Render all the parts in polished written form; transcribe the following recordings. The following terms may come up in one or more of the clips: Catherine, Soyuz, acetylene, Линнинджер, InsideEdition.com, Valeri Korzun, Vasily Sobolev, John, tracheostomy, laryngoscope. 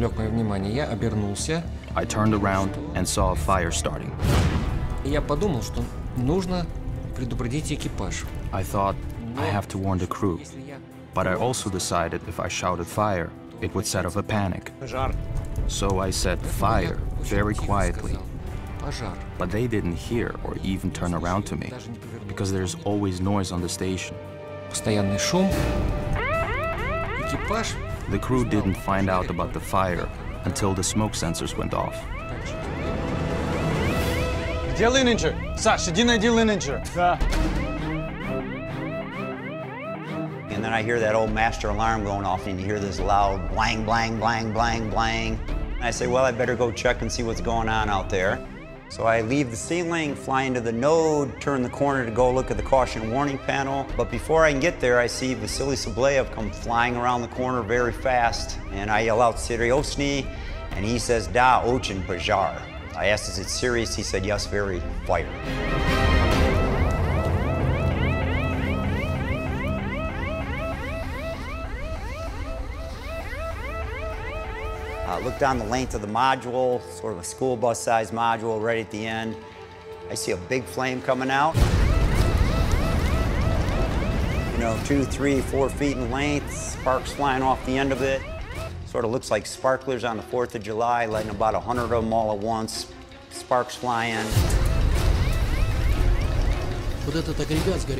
привлек мое внимание. Я обернулся. I turned around and saw a fire starting. Я подумал, что нужно предупредить экипаж. I thought I have to warn the crew, but I also decided if I shouted fire, it would set off a panic. So I said fire very quietly, but they didn't hear or even turn around to me, because there's always noise on the station. Постоянный шум. Экипаж. The crew didn't find out about the fire until the smoke sensors went off. Где Линнинджер? Саш, иди найди Линнинджера. Да. And then I hear that old master alarm going off, and you hear this loud blang, blang, blang, blang, blang. And I say, well, I better go check and see what's going on out there. So I leave the ceiling, fly into the node, turn the corner to go look at the caution warning panel. But before I can get there, I see Vasily Sobolev come flying around the corner very fast. And I yell out, "Seriosny," and he says, "Da, ochin pajar." I asked, is it serious? He said, yes, very, fire. Look down the length of the module, sort of a school bus-sized module right at the end. I see a big flame coming out. You know, 2, 3, 4 feet in length, sparks flying off the end of it. Sort of looks like sparklers on the 4th of July, lighting about 100 of them all at once, sparks flying.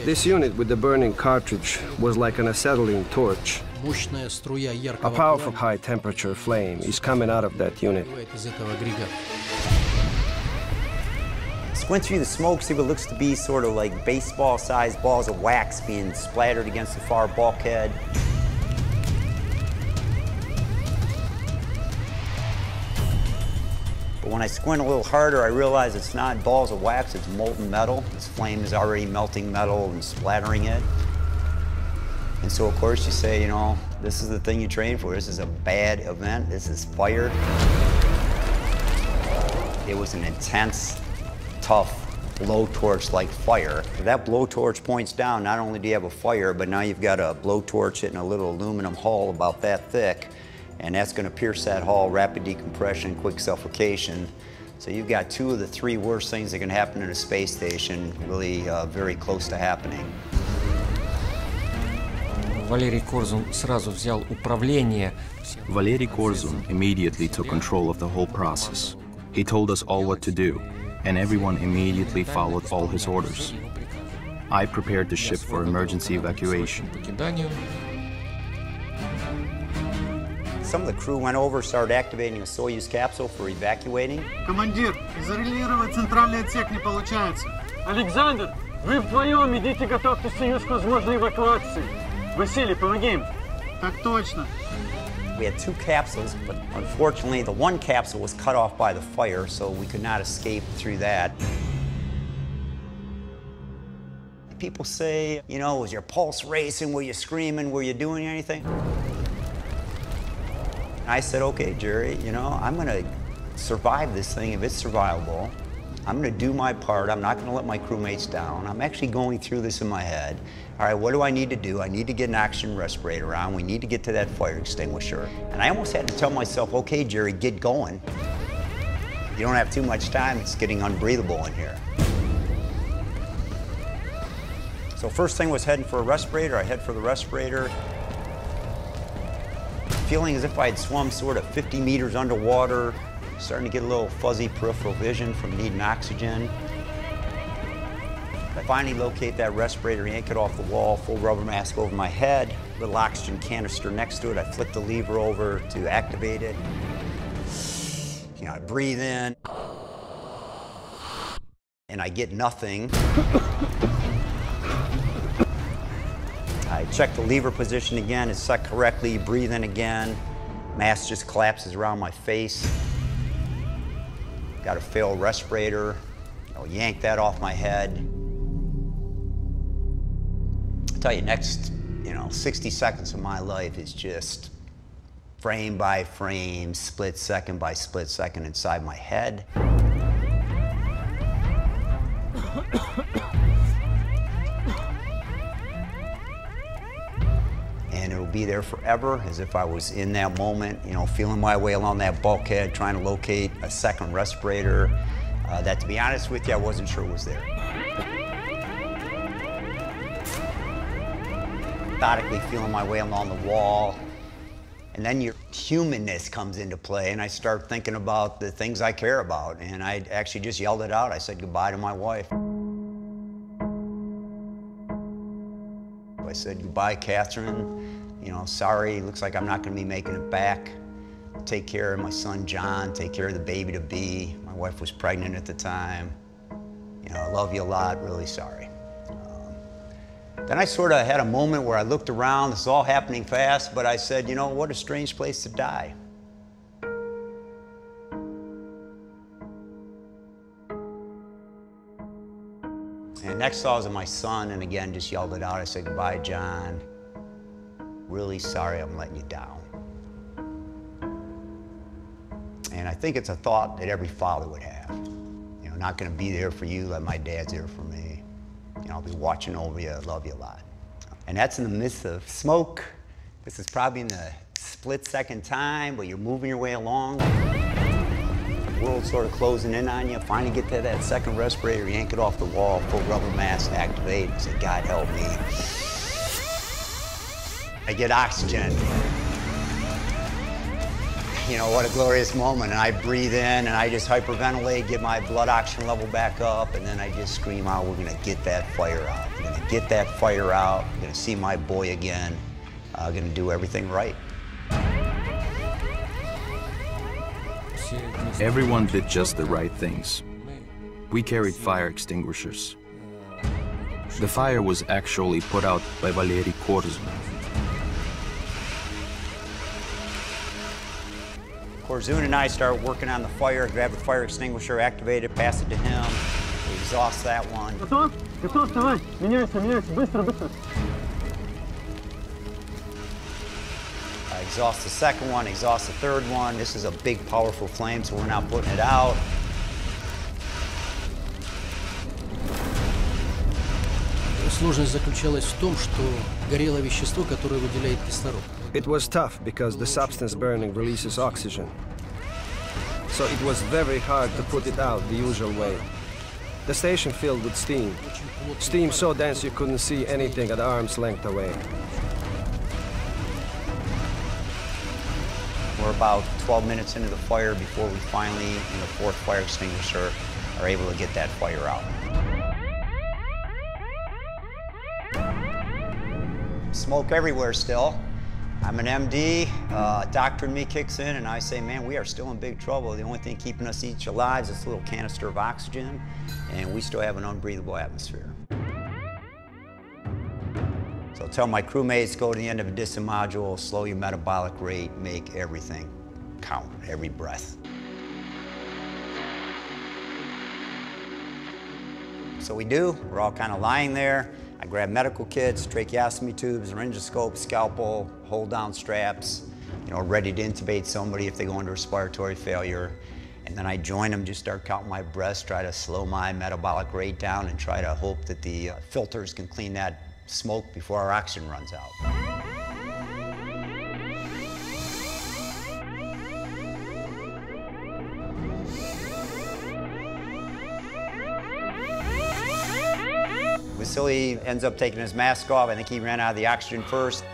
This unit with the burning cartridge was like an acetylene torch. A powerful high-temperature flame is coming out of that unit. Squint through the smoke, see what looks to be sort of like baseball-sized balls of wax being splattered against the far bulkhead. But when I squint a little harder, I realize it's not balls of wax, it's molten metal. This flame is already melting metal and splattering it. And so, of course, you say, you know, this is the thing you train for. This is a bad event. This is fire. It was an intense, tough blowtorch-like fire. If that blowtorch points down, not only do you have a fire, but now you've got a blowtorch hitting a little aluminum hull about that thick, and that's going to pierce that hull, rapid decompression, quick suffocation. So you've got 2 of the 3 worst things that can happen in a space station really very close to happening. Valeri Korzun immediately took control of the whole process. He told us all what to do, and everyone immediately followed all his orders. I prepared the ship for emergency evacuation. Some of the crew went over, started activating a Soyuz capsule for evacuating. Командир, изолировать центральный отсек не получается. Александр, вы вдвоем идите, готовьте Союз к возможной эвакуации. Vasily, помоги им. Так точно. We had 2 capsules, but unfortunately the 1 capsule was cut off by the fire, so we could not escape through that. People say, you know, was your pulse racing? Were you screaming? Were you doing anything? I said, okay, Jerry, you know, I'm gonna survive this thing if it's survivable. I'm gonna do my part. I'm not gonna let my crewmates down. I'm actually going through this in my head. All right, what do I need to do? I need to get an oxygen respirator on. We need to get to that fire extinguisher. And I almost had to tell myself, okay, Jerry, get going. You don't have too much time. It's getting unbreathable in here. So first thing was heading for a respirator. I head for the respirator. Feeling as if I had swum sort of 50 meters underwater, starting to get a little fuzzy peripheral vision from needing oxygen. I finally locate that respirator, yank it off the wall, full rubber mask over my head, little oxygen canister next to it. I flip the lever over to activate it. You know, I breathe in, and I get nothing. I check the lever position again, it's set correctly, breathe in again. Mask just collapses around my face. Got a failed respirator. I'll yank that off my head. I'll tell you, next, you know, 60 seconds of my life is just frame by frame, split second by split second inside my head. and it'll be there forever, as if I was in that moment, you know, feeling my way along that bulkhead, trying to locate a second respirator that, to be honest with you, I wasn't sure was there. Methodically feeling my way along the wall, and then your humanness comes into play, and I start thinking about the things I care about, and I actually just yelled it out. I said goodbye to my wife. I said, goodbye, Catherine. You know, sorry, looks like I'm not gonna be making it back. Take care of my son, John. Take care of the baby-to-be. My wife was pregnant at the time. You know, I love you a lot, really sorry. Then I sort of had a moment where I looked around. This is all happening fast, but I said, you know, what a strange place to die. And next saw was my son, and again, just yelled it out. I said, goodbye, John. Really sorry I'm letting you down. And I think it's a thought that every father would have. You know, not gonna be there for you, like my dad's there for me. You know, I'll be watching over you, I love you a lot. And that's in the midst of smoke. This is probably in the split second time, but you're moving your way along. World's sort of closing in on you, finally get to that second respirator, yank it off the wall, pull rubber mask, activate, and say, God help me. I get oxygen. You know, what a glorious moment. And I breathe in, and I just hyperventilate, get my blood oxygen level back up, and then I just scream out, we're gonna get that fire out. We're gonna get that fire out. I'm gonna see my boy again. I'm gonna do everything right. Everyone did just the right things. We carried fire extinguishers. The fire was actually put out by Valeri Korzun. Korzun and I started working on the fire, grabbed the fire extinguisher, activated it, passed it to him. We exhaust that one. Exhaust the second one, exhaust the third one. This is a big, powerful flame, so we're not putting it out. It was tough because the substance burning releases oxygen. So it was very hard to put it out the usual way. The station filled with steam. Steam so dense you couldn't see anything at arm's length away. We're about 12 minutes into the fire before we finally, in the fourth fire extinguisher, are able to get that fire out. Smoke everywhere still. I'm an MD. Doctor in me kicks in, and I say, man, we are still in big trouble. The only thing keeping us each alive is this little canister of oxygen, and we still have an unbreathable atmosphere. So tell my crewmates, go to the end of a distant module, slow your metabolic rate, make everything count, every breath. So we do, we're all kind of lying there. I grab medical kits, tracheostomy tubes, laryngoscope, scalpel, hold down straps, you know, ready to intubate somebody if they go into respiratory failure. And then I join them, just start counting my breaths, try to slow my metabolic rate down and try to hope that the filters can clean that smoke before our oxygen runs out. Vasily ends up taking his mask off. I think he ran out of the oxygen first.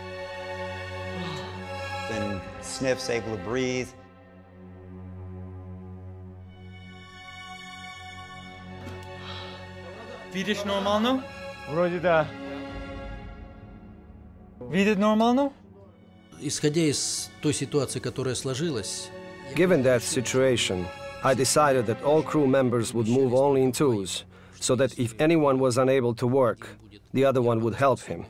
Then sniffs, able to breathe. Видишь нормально? Вроде да. Given that situation, I decided that all crew members would move only in twos, so that if anyone was unable to work, the other one would help him.